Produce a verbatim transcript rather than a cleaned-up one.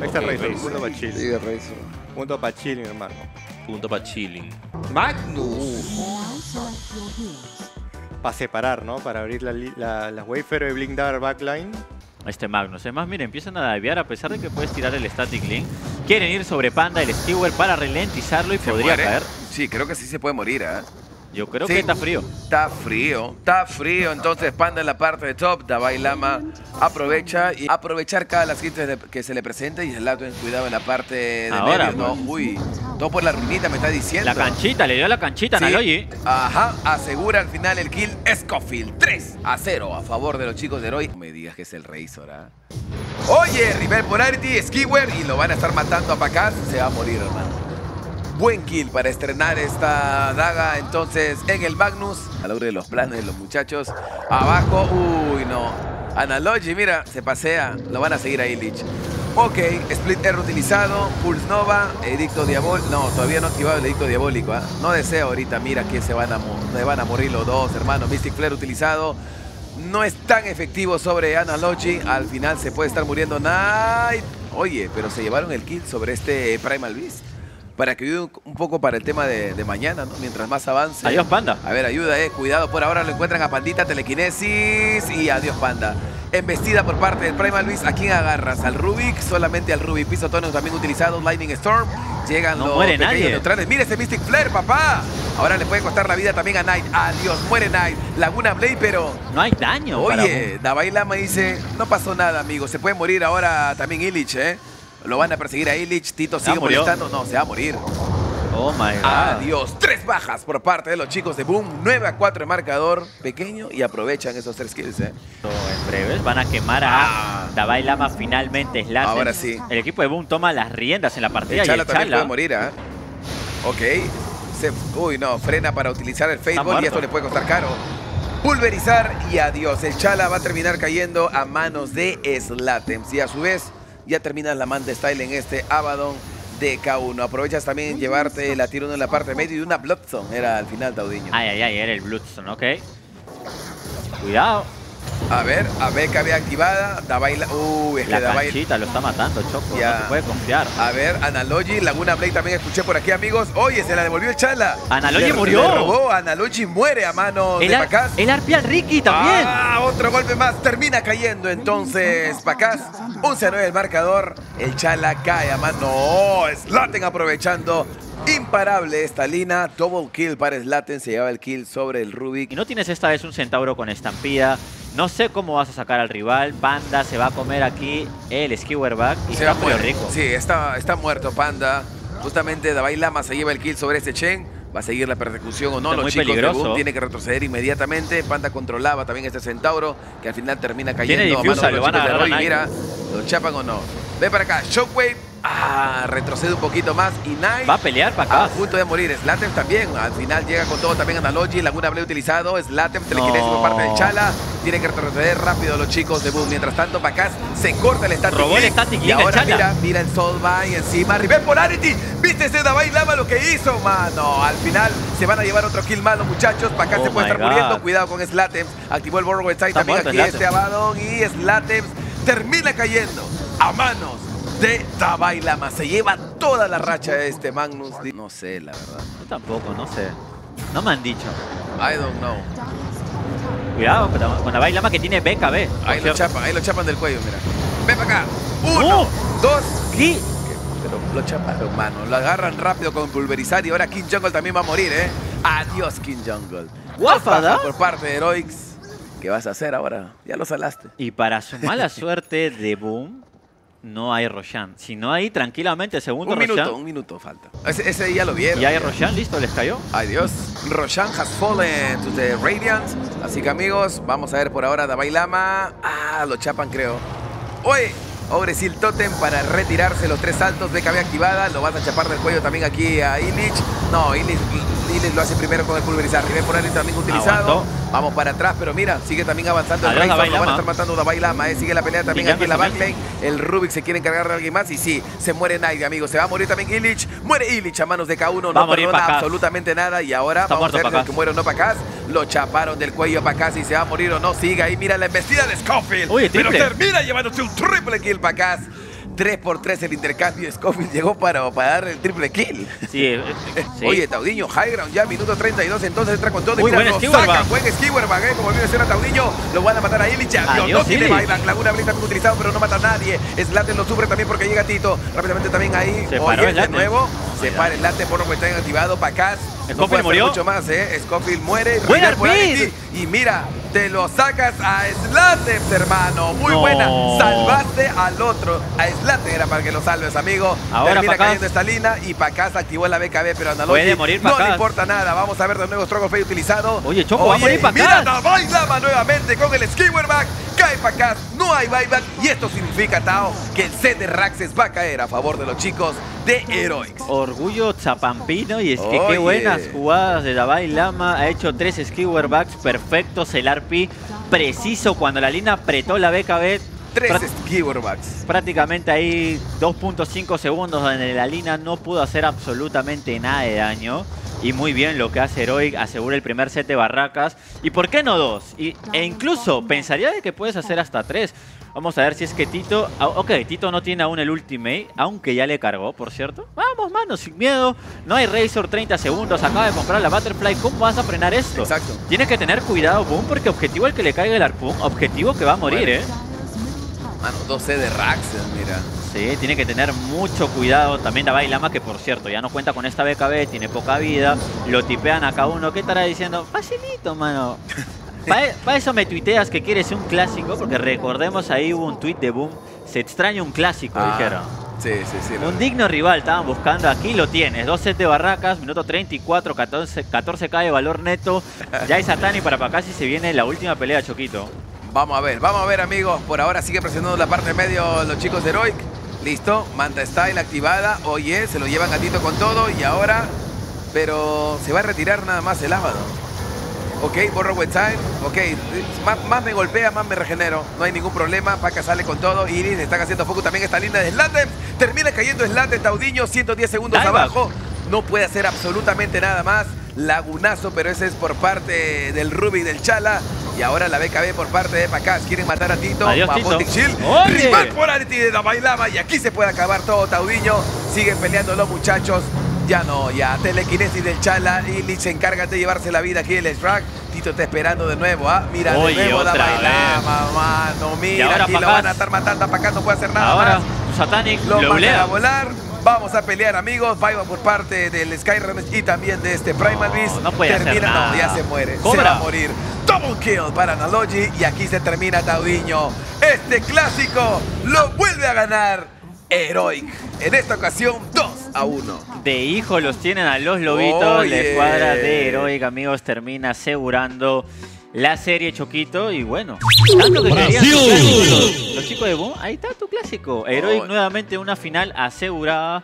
Ahí está okay, Razor, punto para chill. Sigue Razor. Punto para chilling, hermano. Punto para chilling. Magnus. Para separar, ¿no? Para abrir la, la, la Wayfair y Blink Dagger Backline. Este Magnus. Es más, mira, empiezan a divear a pesar de que puedes tirar el Static Link. Quieren ir sobre Panda, el Skewer, para ralentizarlo y podría muere? caer. Sí, creo que sí se puede morir, ¿eh? Yo creo sí, que está frío. Está frío, está frío. Entonces Panda en la parte de top, Davai Lama aprovecha y aprovechar cada las hits que se le presente y el Slatemz cuidado en la parte de ahora, medio, ¿no? Bueno. Uy, todo por la ruinita me está diciendo. La canchita, le dio la canchita sí. a Analogy. Ajá, asegura al final el kill Scofield. tres a cero a favor de los chicos de Heroics. No me digas que es el Razor, ¿ah? ¿eh? Oye, River Polarity, Skiwer y lo van a estar matando a Pakazs. Se va a morir, hermano. Buen kill para estrenar esta daga, entonces, en el Magnus. A la hora de los planes de los muchachos. Abajo, uy, no. Analogy, mira, se pasea. Lo van a seguir ahí, Lich. Ok, Split R utilizado, Pulse Nova, Edicto Diabólico. No, todavía no activado el Edicto Diabólico, ¿eh? No deseo ahorita, mira que se van a, se van a morir los dos, hermanos. Mystic Flare utilizado. No es tan efectivo sobre Analogy. Al final se puede estar muriendo Knight. Oye, pero se llevaron el kill sobre este Primal Beast. Para que ayude un poco para el tema de, de mañana, ¿no? Mientras más avance. Adiós, Panda. A ver, ayuda, eh. Cuidado, por ahora lo encuentran a Pandita, Telequinesis y adiós, Panda. Embestida por parte del Primal Beast. ¿A quién agarras? Al Rubik, solamente al Rubik. Piso tonos también utilizados, Lightning Storm. Llegan no los muere nadie. neutrales. ¡Mira ese Mystic Flare, papá! Ahora le puede costar la vida también a Knight. Adiós, muere Knight. Laguna Blade, pero... no hay daño. Oye, Davai Lama dice, no pasó nada, amigo. Se puede morir ahora también Illich, eh. Lo van a perseguir a Lich. Tito sigue molestando. No, se va a morir. Oh my God. Adiós. Tres bajas por parte de los chicos de Boom. nueve a cuatro el marcador pequeño y aprovechan esos tres kills. ¿eh? En breves van a quemar a ah. Davai Lama finalmente. Slatemz. Ahora sí. El equipo de Boom toma las riendas en la partida. El Chala y el también Chala. puede morir. ¿eh? Ok. Se, uy, no. Frena para utilizar el Facebook y esto le puede costar caro. Pulverizar y adiós. El Chala va a terminar cayendo a manos de Slatemz. Y a su vez... ya terminas la Manta Style en este Abaddon de K uno. Aprovechas también llevarte la tiro en la parte medio y una Bloodstone. Era al final, Daudinho. Ay, ay, ay, era el Bloodstone, ok. Cuidado. A ver, a B K B activada. Davai Lama. Uh, es la que Davai... canchita lo está matando, Choco. Ya. No se puede confiar. A ver, Analogy, Laguna Blade también escuché por aquí, amigos. Oye, se la devolvió el Chala. Analogy le, murió. Le robó. Analogy muere a mano el de Pakazs. El arpía al Ricky también. Ah, otro golpe más. Termina cayendo entonces Pakazs. once a nueve el marcador. El Chala cae a mano. Oh, Slatemz aprovechando. Imparable esta línea. Double kill para Slatemz. Se lleva el kill sobre el Rubik. Y no tienes esta vez un centauro con estampida. No sé cómo vas a sacar al rival. Panda se va a comer aquí el Skewer back y se está muy rico. Sí, está, está muerto Panda. Justamente Davai Lama se lleva el kill sobre este Chen. Va a seguir la persecución o no. Los chicos de Boom tienen que retroceder inmediatamente. Panda controlaba también este centauro que al final termina cayendo a mano de los chicos de Roy. Mira, lo chapan o no. Ve para acá, Shockwave. Ah, retrocede un poquito más y Knight va a pelear para acá. A punto de morir. Slatemz también. Al final llega con todo también Analogy. Laguna Blade utilizado. Slatemz telequinesis no. por parte del Chala. Tienen que retroceder rápido los chicos de Boom. Mientras tanto, Pakazs se corta el Static Robó King. el Static King. Y ahora Chala. mira, mira el Soulbind encima. River Polarity. Viste ese Davai Lama lo que hizo, mano. Al final se van a llevar otro kill más los muchachos. Pakazs oh se puede estar God. muriendo. Cuidado con Slatemz. Activó el Borrow Side también aquí Slatemz. este Abaddon. Y Slatemz termina cayendo a manos de Davai Lama. Se lleva toda la racha de este Magnus. No sé, la verdad. Yo tampoco, no sé. No me han dicho. I don't know. Cuidado con Davai Lama que tiene B K B. Ahí lo chapan, ahí lo chapan del cuello, mira. Ven para acá. Uno, oh. dos. ¿Qué? Pero lo chaparon, mano. Lo agarran rápido con pulverizar y ahora King Jungle también va a morir, ¿eh? Adiós, King Jungle. Guafada. Por parte de Heroics. ¿Qué vas a hacer ahora? Ya lo salaste. Y para su mala suerte de Boom... no hay Roshan. Si no hay, tranquilamente, segundo Roshan. Un minuto, Roshan. un minuto falta. Ese, ese ya lo vieron. Y hay Roshan, listo, les cayó. Ay, Dios. Roshan has fallen to the Radiant. Así que, amigos, vamos a ver por ahora Davai Lama. Ah, lo chapan, creo. Oye, Obresil Totem para retirarse los tres saltos. B K B activada. Lo vas a chapar del cuello también aquí a Illich. No, Illich, Illich lo hace primero con el pulverizar. River Polarity también utilizado. Aguantó. Vamos para atrás, pero mira, sigue también avanzando el Razor. Lo van a estar matando a Davai Lama, eh. Sigue la pelea también aquí en la backlane. El Rubik se quiere encargar de alguien más y sí, se muere Knight, amigos. Se va a morir también Illich. Muere Illich a manos de K uno. No perdona absolutamente nada. Y ahora Está vamos a ver que muere o no Pakazs. Lo chaparon del cuello Pakazs y se va a morir o no. Sigue ahí, mira la embestida de Scofield. Uy, pero termina llevándose un triple kill Pakazs. tres por tres el intercambio. Scofield llegó para, para dar el triple kill. Sí, sí. Oye, Daudinho, high ground ya, minuto treinta y dos. Entonces entra con todo. Uy, buen Skiwer, buen Skiwer, eh, como bien menciona Daudinho. Lo van a matar a Lich. No tiene buyback. Laguna Blade también utilizado, pero no mata a nadie. Slatemz lo sufre también porque llega Tito. Rápidamente también ahí. Se paró Oye, el de nuevo. Oh, se para el late por lo que está activado. Pakazs. Scofield no murió. Mucho más, eh. Scofield muere. Buen Arpid. Y mira, te lo sacas a Slatemz, hermano. Muy no. buena. Salvaste al otro. A Slatemz era para que lo salves, amigo. Ahora termina Pakazs. cayendo esta línea y Pakazs activó la B K B, pero Analogy morir no le importa nada. Vamos a ver de nuevo Stroke Fade utilizado. Oye, Choco, Oye, va a morir Pakazs. Mira, Davai Lama nuevamente con el Skewerback. Cae Pakazs, no hay buyback. Y esto significa, Tao, que el set de Raxes va a caer a favor de los chicos de Heroics. Orgullo chapampino, y es que Oye. qué buenas jugadas de Davai Lama. Ha hecho tres Skewerbacks perfectos. El R P preciso cuando la línea apretó la B K B. Tres Skiverbacks. Prácticamente ahí dos punto cinco segundos donde la línea no pudo hacer absolutamente nada de daño. Y muy bien lo que hace Heroic, asegura el primer set de barracas. ¿Y por qué no dos? Y, e incluso pensaría de que puedes hacer hasta tres. Vamos a ver si es que Tito... Ok, Tito no tiene aún el ultimate, aunque ya le cargó, por cierto. Vamos, mano, sin miedo. No hay Razor, treinta segundos. Acaba de comprar la Butterfly. ¿Cómo vas a frenar esto? Exacto. Tienes que tener cuidado, Boom, porque objetivo el que le caiga el Harpoon. Objetivo que va a morir, bueno. eh. Mano, doce de Raxes, mira. Sí, tiene que tener mucho cuidado. También Davai Lama, que por cierto, ya no cuenta con esta B K B, tiene poca vida. Lo tipean a K uno. ¿Qué estará diciendo? Facilito, mano. Para pa eso me tuiteas que quieres un clásico, porque recordemos ahí hubo un tuit de Boom. Se extraña un clásico, ah, dijeron. Sí, sí, sí. Un no. digno rival estaban buscando. Aquí lo tienes. Dos sets de barracas, minuto treinta y cuatro, catorce, catorce K de valor neto. Ya hay Satani para Pakazs y se viene la última pelea, Choquito. Vamos a ver, vamos a ver, amigos. Por ahora sigue presionando la parte de medio los chicos de Heroic. Listo, Manta Style activada. Oye, se lo llevan gatito con todo y ahora... Pero se va a retirar nada más el Abaddon. Ok, borro Wet Time. Ok, más, más me golpea, más me regenero. No hay ningún problema. Pakazs sale con todo. Iris le están haciendo foco también esta línea de Slatemz. Termina cayendo Slatemz, Daudinho, ciento diez segundos Dive abajo. Back. No puede hacer absolutamente nada más. Lagunazo, pero ese es por parte del Rubik del Chala. Y ahora la B K B por parte de Pakazs. Quieren matar a Tito. Adiós, Tito. Rival por Arity de Davai Lama. Y aquí se puede acabar todo, Daudinho. Siguen peleando los muchachos. Ya no, ya. Telequinesis del Chala. Y Lich se encarga de llevarse la vida aquí el Shrug. Tito está esperando de nuevo. ¿Ah? Mira, de Oye, nuevo Davai Lama, mano. Mira, aquí Pakazs. Lo van a estar matando. Pakazs no puede hacer nada ahora, más. Satanic lo manda a volar. Vamos a pelear, amigos. Vaya por parte del Skyrim y también de este Primal Beast. No, no puede termina, hacer nada. No, ya se muere. Cobra. Se va a morir. Double kill para Analogy. Y aquí se termina Daudinho. Este clásico lo vuelve a ganar Heroic. En esta ocasión, dos a uno. De hijo los tienen a los lobitos. Oh, yeah. La escuadra de Heroic, amigos, termina asegurando la serie, Choquito. Y bueno, tanto que querían los chicos de Boom, ahí está tu clásico. Heroic, oh, nuevamente una final asegurada.